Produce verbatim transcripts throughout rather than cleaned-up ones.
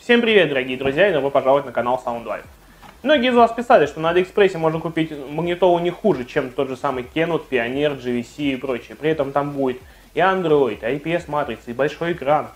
Всем привет, дорогие друзья, и добро пожаловать на канал SoundLife. Многие из вас писали, что на Алиэкспрессе можно купить магнитолу не хуже, чем тот же самый Kenwood, Пионер, джи ви си и прочее. При этом там будет и Android, и ай пи эс матрица, и большой экран,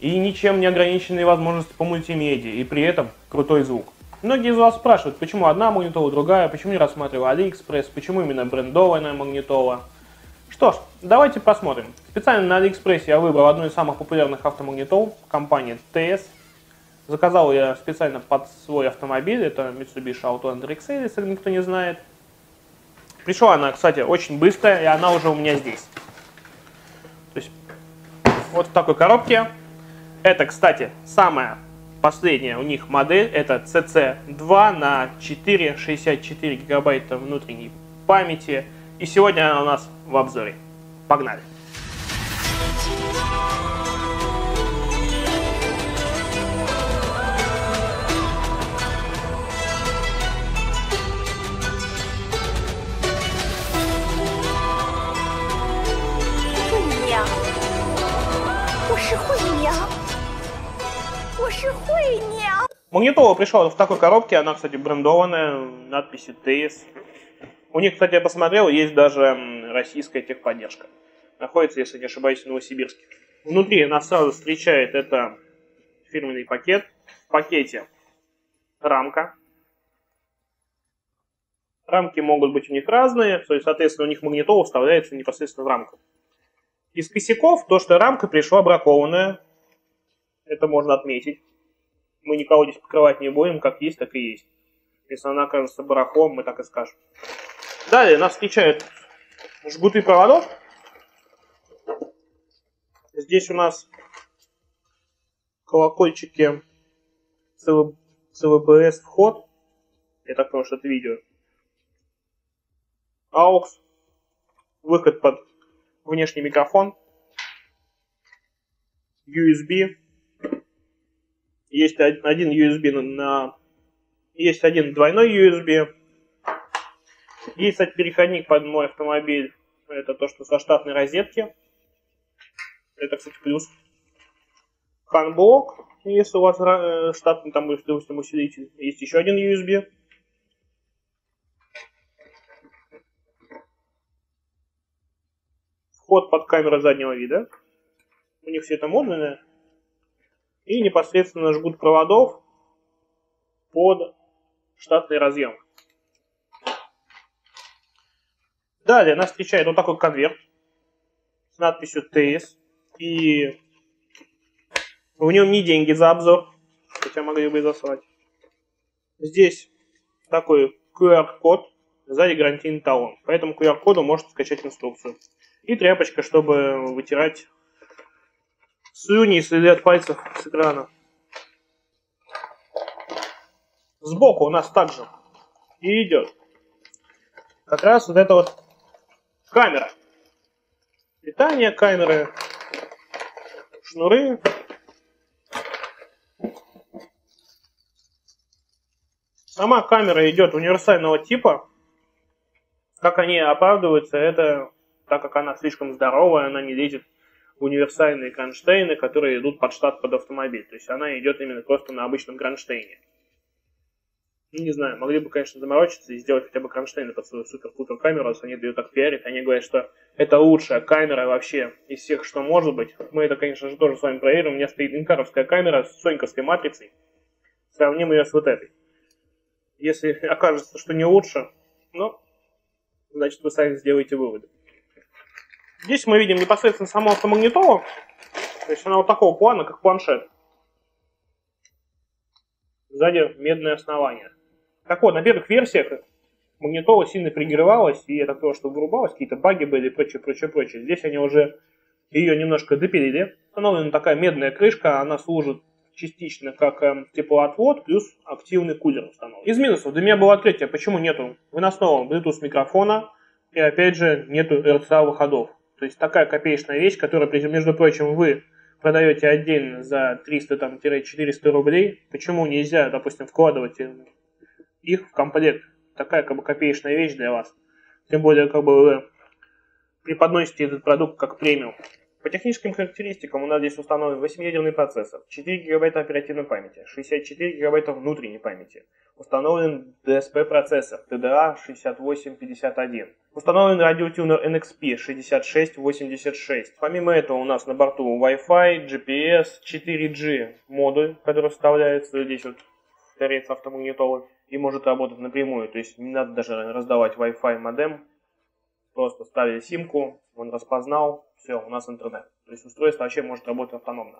и ничем не ограниченные возможности по мультимедиа, и при этом крутой звук. Многие из вас спрашивают, почему одна магнитола, другая, почему не рассматриваю Алиэкспресс, почему именно брендованная магнитола. Что ж, давайте посмотрим. Специально на Алиэкспрессе я выбрал одну из самых популярных автомагнитол, компании ти эс. Заказал я специально под свой автомобиль, это Mitsubishi Outlander икс а, если никто не знает. Пришла она, кстати, очень быстро, и она уже у меня здесь. То есть, вот в такой коробке. Это, кстати, самая последняя у них модель, это си си два на четыре, шестьдесят четыре гигабайта внутренней памяти. И сегодня она у нас в обзоре. Погнали! Магнитола пришла в такой коробке, она, кстати, брендованная, надписью Teyes. У них, кстати, я посмотрел, есть даже российская техподдержка. Находится, если не ошибаюсь, в Новосибирске. Внутри нас сразу встречает это фирменный пакет. В пакете рамка. Рамки могут быть у них разные, то есть, соответственно, у них магнитола вставляется непосредственно в рамку. Из косяков то, что рамка пришла бракованная. Это можно отметить. Мы никого здесь покрывать не будем, как есть, так и есть. Если она окажется барахлом, мы так и скажем. Далее нас встречают жгуты проводов. Здесь у нас колокольчики си ви би эс вход. Я так понимаю, что это видео. АУКС. Выход под внешний микрофон. ю эс би. Есть один ю эс би на... Есть один двойной ю эс би. Есть, кстати, переходник под мой автомобиль. Это то, что со штатной розетки. Это, кстати, плюс. Ханблок, если у вас штатный, там, допустим, усилитель. Есть еще один ю эс би. Вход под камеру заднего вида. У них все это модное. И непосредственно жгут проводов под штатный разъем. Далее нас встречает вот такой конверт с надписью Teyes. И в нем не деньги за обзор, хотя могли бы и засрать. Здесь такой ку ар-код, сзади гарантийный талон. По этому ку ар-коду можете скачать инструкцию. И тряпочка, чтобы вытирать слюни и следы от пальцев с экрана. Сбоку у нас также и идет как раз вот эта вот камера. Питание камеры, шнуры. Сама камера идет универсального типа. Как они оправдываются, это так как она слишком здоровая, она не лезет универсальные кронштейны, которые идут под штат, под автомобиль. То есть она идет именно просто на обычном кронштейне. Не знаю, могли бы, конечно, заморочиться и сделать хотя бы кронштейны под свою супер-пупер камеру, раз они ее так пиарят. Они говорят, что это лучшая камера вообще из всех, что может быть. Мы это, конечно же, тоже с вами проверим. У меня стоит инкаровская камера с соньковской матрицей. Сравним ее с вот этой. Если окажется, что не лучше, ну, значит, вы сами сделаете выводы. Здесь мы видим непосредственно саму автомагнитолу, то есть она вот такого плана, как планшет. Сзади медное основание. Так вот, на первых версиях магнитола сильно пригревалась, и это то, что вырубалось, какие-то баги были и прочее, прочее, прочее. Здесь они уже ее немножко допилили. Установлена такая медная крышка, она служит частично как э, теплоотвод, плюс активный кулер установлен. Из минусов для меня было открытие, почему нету выносного Bluetooth микрофона, и опять же нету эр си эй выходов. То есть такая копеечная вещь, которую, между прочим, вы продаете отдельно за триста-четыреста рублей. Почему нельзя, допустим, вкладывать их в комплект? Такая как бы копеечная вещь для вас. Тем более, как бы вы преподносите этот продукт как премиум. По техническим характеристикам у нас здесь установлен восьмиядерный процессор, четыре гигабайта оперативной памяти, шестьдесят четыре гигабайта внутренней памяти. Установлен ди эс пи-процессор ти ди эй шестьдесят восемь пятьдесят один. Установлен радиотюнер эн экс пи шесть тысяч шестьсот восемьдесят шесть. Помимо этого у нас на борту Wi-Fi, джи пи эс, четыре джи модуль, который вставляется здесь вот, повторяется автомагнитолы и может работать напрямую, то есть не надо даже раздавать Wi-Fi модем. Просто ставили симку, он распознал, все, у нас интернет. То есть устройство вообще может работать автономно.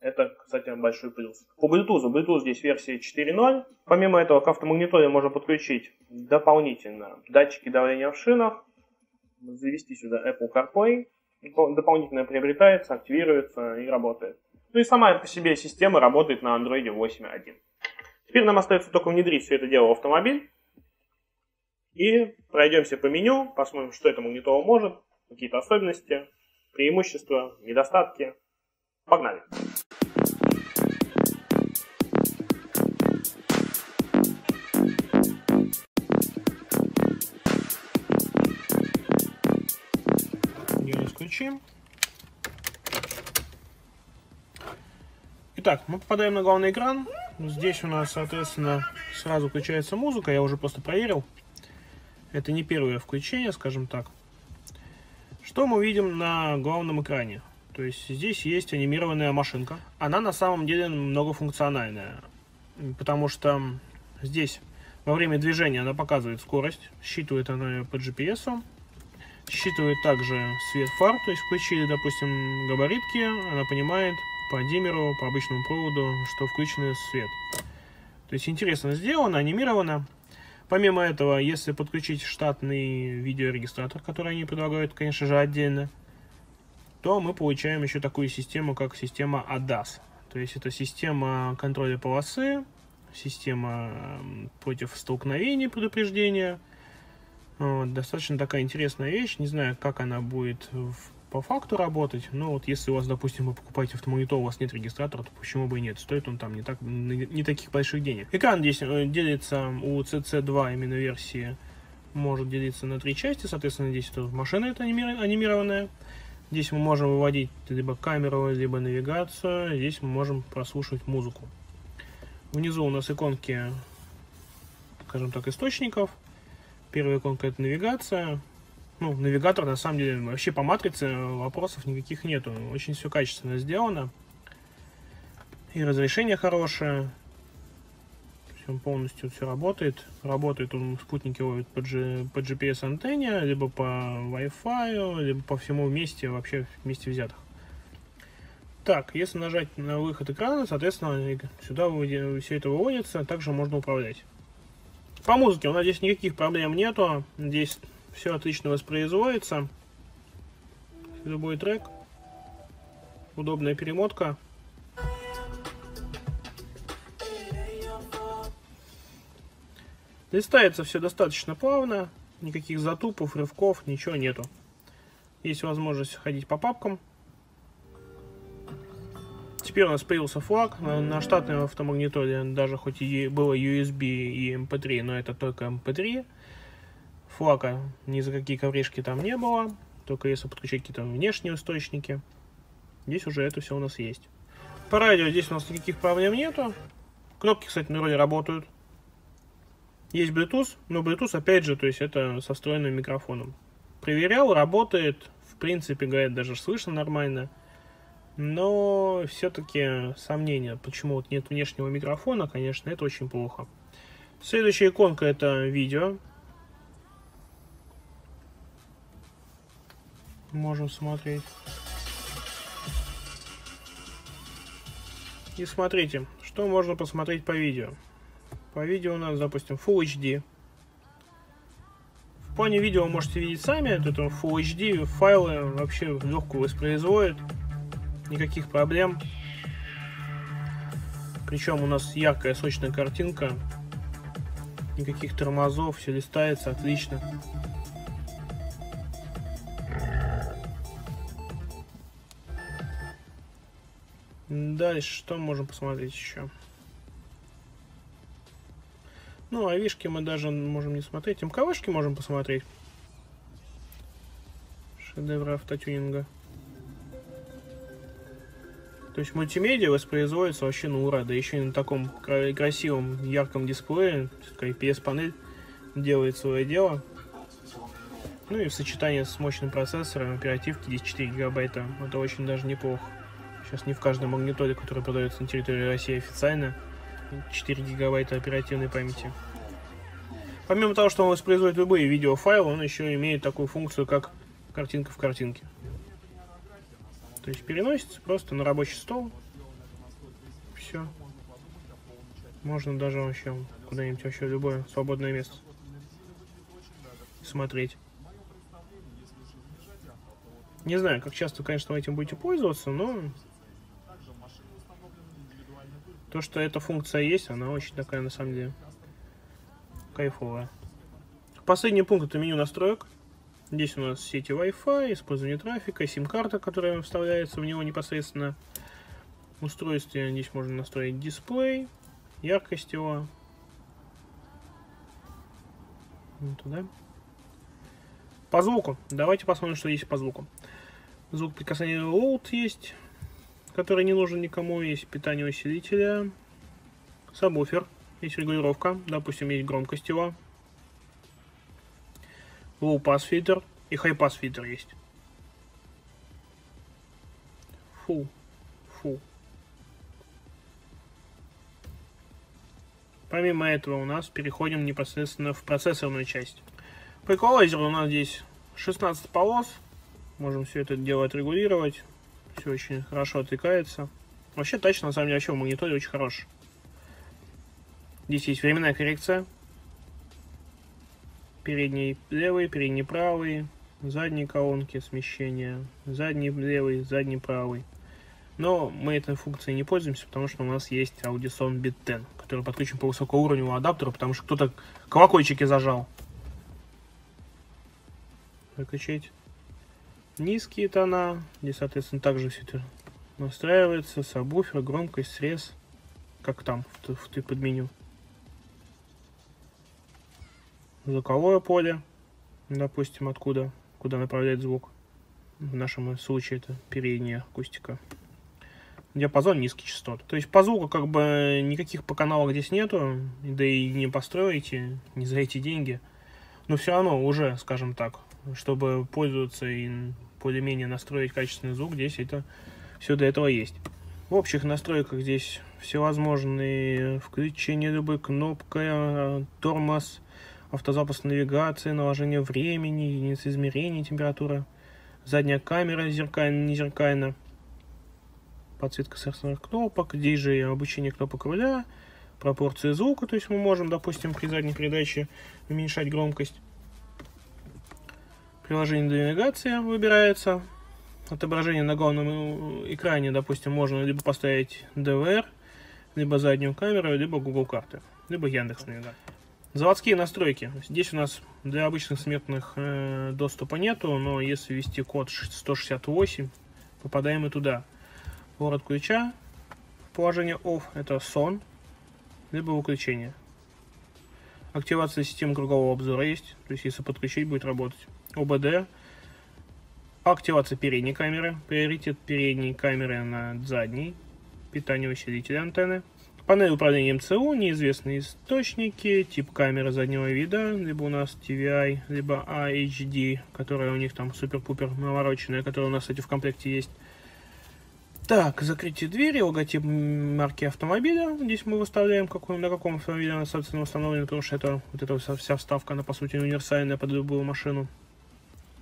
Это, кстати, большой плюс. По Bluetooth, Bluetooth здесь версия четыре ноль. Помимо этого, к автомагнитоле можно подключить дополнительно датчики давления в шинах, завести сюда Apple CarPlay, дополнительно приобретается, активируется и работает. Ну и сама по себе система работает на Android восемь точка один. Теперь нам остается только внедрить все это дело в автомобиль. И пройдемся по меню, посмотрим, что это магнитола может, какие-то особенности, преимущества, недостатки. Погнали! Ее исключим. Итак, мы попадаем на главный экран. Здесь у нас, соответственно, сразу включается музыка, я уже просто проверил. Это не первое включение, скажем так. Что мы видим на главном экране? То есть здесь есть анимированная машинка. Она на самом деле многофункциональная, потому что здесь во время движения она показывает скорость, считывает она ее по джи пи эс, считывает также свет фар, то есть включили, допустим, габаритки, она понимает по диммеру, по обычному проводу, что включен свет. То есть интересно сделано, анимировано. Помимо этого, если подключить штатный видеорегистратор, который они предлагают, конечно же, отдельно, то мы получаем еще такую систему, как система эй ди эй эс. То есть это система контроля полосы, система против столкновений, предупреждения. Вот, достаточно такая интересная вещь. Не знаю, как она будет по факту работать, но вот если у вас, допустим, вы покупаете автомагнитолу, у вас нет регистратора, то почему бы и нет? Стоит он там не, так, не таких больших денег. Экран здесь делится у си си два именно версии, может делиться на три части, соответственно, здесь это машина это анимированная. Здесь мы можем выводить либо камеру, либо навигацию. Здесь мы можем прослушивать музыку. Внизу у нас иконки, скажем так, источников. Первая иконка – это навигация. Ну, навигатор, на самом деле, вообще по матрице вопросов никаких нету. Очень все качественно сделано. И разрешение хорошее. Он полностью все работает. Работает он, спутники ловит по, G, по джи пи эс-антенне, либо по Wi-Fi, либо по всему вместе, вообще вместе взятых. Так, если нажать на выход экрана, соответственно, сюда все это выводится, также можно управлять. По музыке у нас здесь никаких проблем нету. Здесь все отлично воспроизводится. Любой трек. Удобная перемотка. Листается все достаточно плавно, никаких затупов, рывков, ничего нету. Есть возможность ходить по папкам. Теперь у нас появился флаг. На, на штатном автомагнитоле даже хоть и было ю эс би и эм пэ три, но это только эм пэ три. Флага ни за какие ковришки там не было, только если подключить какие-то внешние источники. Здесь уже это все у нас есть. По радио здесь у нас никаких проблем нету. Кнопки, кстати, на роли работают. Есть Bluetooth, но Bluetooth, опять же, то есть это со встроенным микрофоном. Проверял, работает, в принципе, говорят, даже слышно нормально. Но все-таки сомнения, почему вот нет внешнего микрофона, конечно, это очень плохо. Следующая иконка – это видео. Можем смотреть. И смотрите, что можно посмотреть по видео. По видео у нас, допустим, фулл эйч ди. В плане видео вы можете видеть сами, это фулл эйч ди файлы вообще легко воспроизводит, никаких проблем. Причем у нас яркая, сочная картинка, никаких тормозов, все листается отлично. Дальше что можем посмотреть еще? Ну, а вишки мы даже можем не смотреть. МКВшки можем посмотреть. Шедевр автотюнинга. То есть мультимедиа воспроизводится вообще на ура, да еще и на таком красивом ярком дисплее. Все-таки ай пи эс-панель делает свое дело. Ну и в сочетании с мощным процессором оперативки десять целых четыре десятых гигабайта. Это очень даже неплохо. Сейчас не в каждой магнитоле, которая продается на территории России официально, четыре гигабайта оперативной памяти. Помимо того, что он воспроизводит любые видеофайлы, он еще имеет такую функцию, как картинка в картинке. То есть переносится просто на рабочий стол. Все. Можно даже вообще куда-нибудь, вообще любое свободное место смотреть. Не знаю, как часто, конечно, вы этим будете пользоваться, но то, что эта функция есть, она очень такая, на самом деле, кайфовая. Последний пункт – это меню настроек. Здесь у нас сети Wi-Fi, использование трафика, сим-карта, которая вставляется в него непосредственно в устройстве. Здесь можно настроить дисплей, яркость его. Вот туда. По звуку. Давайте посмотрим, что есть по звуку. Звук прикосновения Load есть, который не нужен никому. Есть питание усилителя. Сабвуфер. Есть регулировка. Допустим, есть громкость его. Low Pass фильтр и High Pass фильтр есть. Фу. Фу. Помимо этого у нас переходим непосредственно в процессорную часть. По эквалайзеру у нас здесь шестнадцать полос. Можем все это дело отрегулировать. Все очень хорошо отвлекается. Вообще тач, на самом деле, вообще в мониторе очень хорош. Здесь есть временная коррекция. Передний левый, передний правый, задние колонки, смещение, задний левый, задний правый. Но мы этой функцией не пользуемся, потому что у нас есть Audison Bit десять, который подключен по высокоуровневому адаптеру, потому что кто-то колокольчики зажал. Выключить низкие тона. Здесь, соответственно, также все это настраивается. Сабвуфер, громкость, срез. Как там, в, в, в подменю. Звуковое поле. Допустим, откуда, куда направляет звук. В нашем случае это передняя акустика. Диапазон низких частот. То есть по звуку как бы никаких по каналах здесь нету. Да и не построите, не за эти деньги. Но все равно уже, скажем так, чтобы пользоваться и более-менее настроить качественный звук, здесь это все для этого есть. В общих настройках здесь всевозможные включение любой кнопкой, тормоз, автозапуск навигации, наложение времени, единицы измерения, температура, задняя камера зеркально, не зеркально, подсветка сенсорных кнопок, здесь же обучение кнопок руля, пропорции звука, то есть мы можем, допустим, при задней передаче уменьшать громкость. Приложение для навигации выбирается. Отображение на главном экране, допустим, можно либо поставить ДВР, либо заднюю камеру, либо Google карты, либо Яндекс навигатор. Заводские настройки. Здесь у нас для обычных смертных э, доступа нету, но если ввести код сто шестьдесят восемь, попадаем и туда. Город ключа, положение off, это сон, либо выключение. Активация системы кругового обзора есть, то есть если подключить, будет работать. ОБД, активация передней камеры, приоритет передней камеры над задней, питание усилителя антенны, панель управления МЦУ, неизвестные источники, тип камеры заднего вида, либо у нас ти ви ай, либо эй эйч ди, которая у них там супер-пупер навороченная, которая у нас, кстати, в комплекте есть. Так, закрытие двери, логотип марки автомобиля. Здесь мы выставляем, какой, на каком автомобиле она, собственно, установлена, потому что это, вот эта вся вставка, она, по сути, универсальная под любую машину.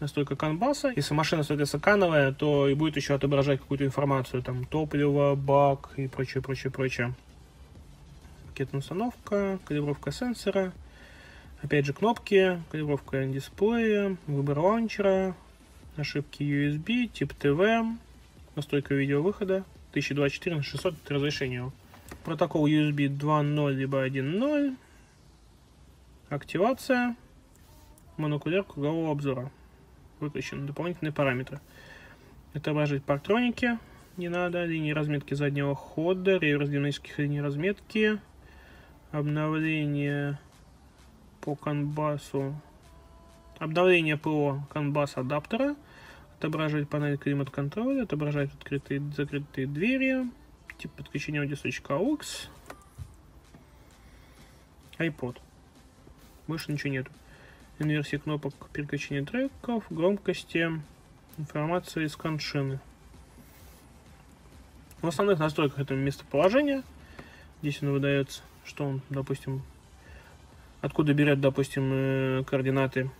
Настройка канбаса. Если машина, соответственно, кановая, то и будет еще отображать какую-то информацию, там топливо, бак и прочее, прочее, прочее. Пакетная установка, калибровка сенсора, опять же кнопки, калибровка дисплея, выбор лаунчера, ошибки ю эс би, тип ти ви, настройка видеовыхода, тысяча двадцать четыре на шестьсот, это разрешение. Протокол ю эс би два ноль либо один ноль, активация, монокуляр кругового обзора. Выключены дополнительные параметры. Отображать парктроники не надо, линии разметки заднего хода, реверс динамических линий разметки, обновление по канбасу, обновление ПО канбас адаптера, отображать панель климат-контроля, отображать открытые и закрытые двери, тип подключения аудиосвычка АУКС, iPod. Больше ничего нету. Инверсия кнопок переключения треков, громкости, информации из коншины. В основных настройках это местоположение. Здесь он выдается, что он, допустим, откуда берет, допустим, координаты.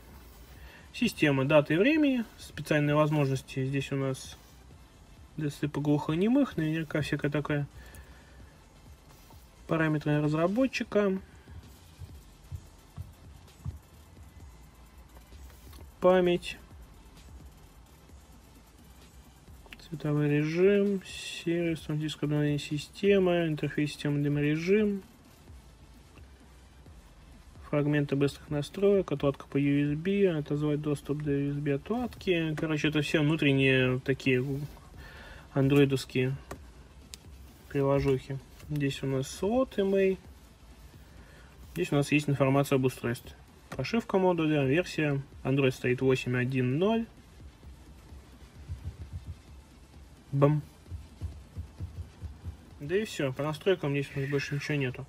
Система даты и времени, специальные возможности. Здесь у нас для слепоглухонемых, наверняка всякая такая. Параметры разработчика. Память. Цветовой режим, сервис, автоматическое обновление системы, интерфейс системы демо-режим, фрагменты быстрых настроек, отладка по ю эс би, отозвать доступ до ю эс би отладки. Короче, это все внутренние такие андроидовские приложухи. Здесь у нас слот и-мейл. Здесь у нас есть информация об устройстве. Прошивка модуля, версия. Android стоит восемь точка один точка ноль. Бам. Да и все. По настройкам здесь у нас больше ничего нету.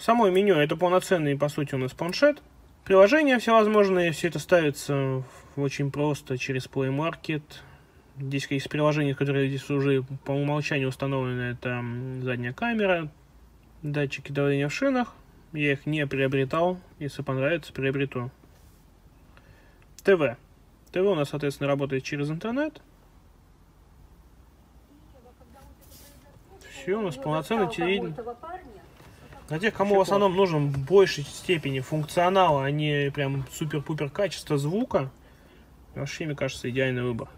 Само меню — это полноценный, по сути, у нас планшет. Приложения всевозможные. Все это ставится очень просто через Play Market. Здесь есть приложения, которые здесь уже по умолчанию установлены. Это задняя камера, датчики давления в шинах. Я их не приобретал. Если понравится, приобрету. ТВ. ТВ у нас, соответственно, работает через интернет. Все, у нас полноценный телевидение. Для тех, кому в основном нужен в большей степени функционал, а не прям супер-пупер качество звука, вообще, мне кажется, идеальный выбор.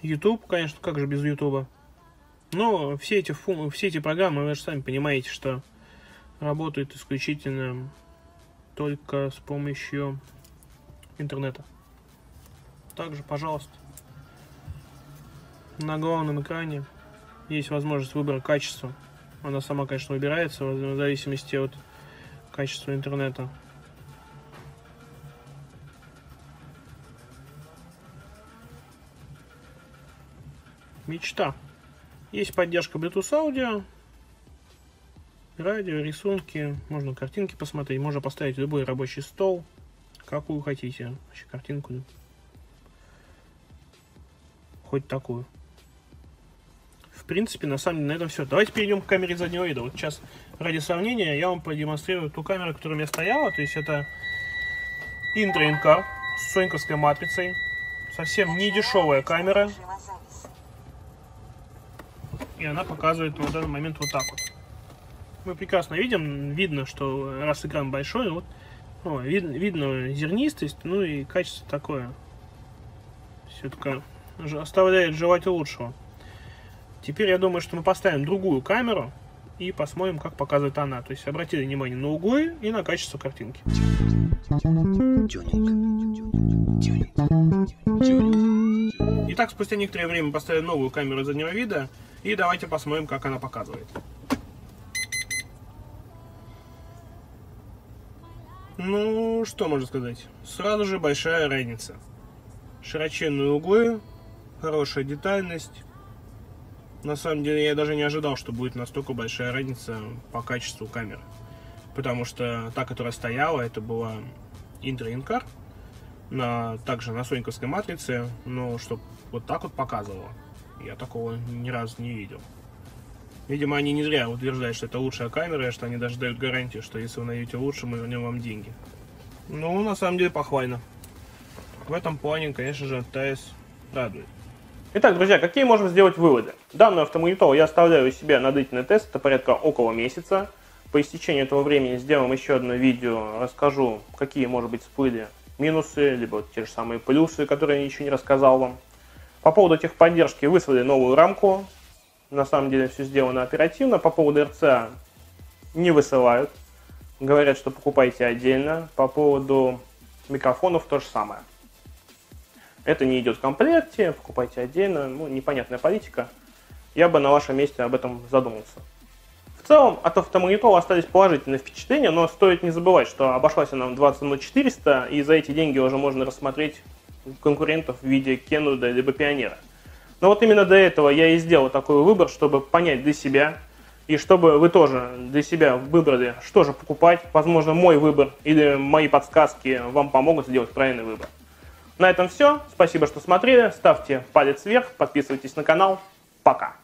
YouTube, конечно, как же без YouTube. Но все эти, фу... все эти программы, вы же сами понимаете, что работают исключительно только с помощью интернета. Также, пожалуйста, на главном экране есть возможность выбора качества. Она сама, конечно, выбирается в зависимости от качества интернета. Мечта. Есть поддержка Bluetooth аудио, радио, рисунки. Можно картинки посмотреть. Можно поставить любой рабочий стол, какую хотите. Вообще картинку. Хоть такую. В принципе, на самом деле, на этом все. Давайте перейдем к камере заднего вида. Вот сейчас, ради сравнения, я вам продемонстрирую ту камеру, которая у меня стояла. То есть это Интро Инкар с соньковской матрицей. Совсем не дешевая камера. И она показывает на данный момент вот так вот. Мы прекрасно видим. Видно, что раз экран большой, вот, ну, видно, видно зернистость, ну и качество такое. Все-таки оставляет желать лучшего. Теперь я думаю, что мы поставим другую камеру и посмотрим, как показывает она. То есть обратили внимание на углы и на качество картинки. Итак, спустя некоторое время поставили новую камеру заднего вида. И давайте посмотрим, как она показывает. Ну, что можно сказать? Сразу же большая разница. Широченные углы, хорошая детальность. На самом деле, я даже не ожидал, что будет настолько большая разница по качеству камеры. Потому что та, которая стояла, это была Интро Инкар, на, также на соньковской матрице, но что вот так вот показывала, я такого ни разу не видел. Видимо, они не зря утверждают, что это лучшая камера, и что они даже дают гарантию, что если вы найдете лучше, мы вернем вам деньги. Ну, на самом деле, похвально. В этом плане, конечно же, Teyes радует. Итак, друзья, какие можем сделать выводы? Данную автомагнитолу я оставляю у себя на длительный тест, это порядка около месяца. По истечении этого времени сделаем еще одно видео, расскажу, какие, может быть, всплыли минусы, либо те же самые плюсы, которые я еще не рассказал вам. По поводу техподдержки выслали новую рамку, на самом деле все сделано оперативно. По поводу РЦА не высылают, говорят, что покупайте отдельно. По поводу микрофонов то же самое. Это не идет в комплекте, покупайте отдельно, ну, непонятная политика. Я бы на вашем месте об этом задумался. В целом, от автомагнитола остались положительные впечатления, но стоит не забывать, что обошлась она в двадцать одна тысяча четыреста, и за эти деньги уже можно рассмотреть конкурентов в виде Kenwood либо Пионера. Но вот именно до этого я и сделал такой выбор, чтобы понять для себя, и чтобы вы тоже для себя выбрали, что же покупать. Возможно, мой выбор или мои подсказки вам помогут сделать правильный выбор. На этом все. Спасибо, что смотрели. Ставьте палец вверх, подписывайтесь на канал. Пока!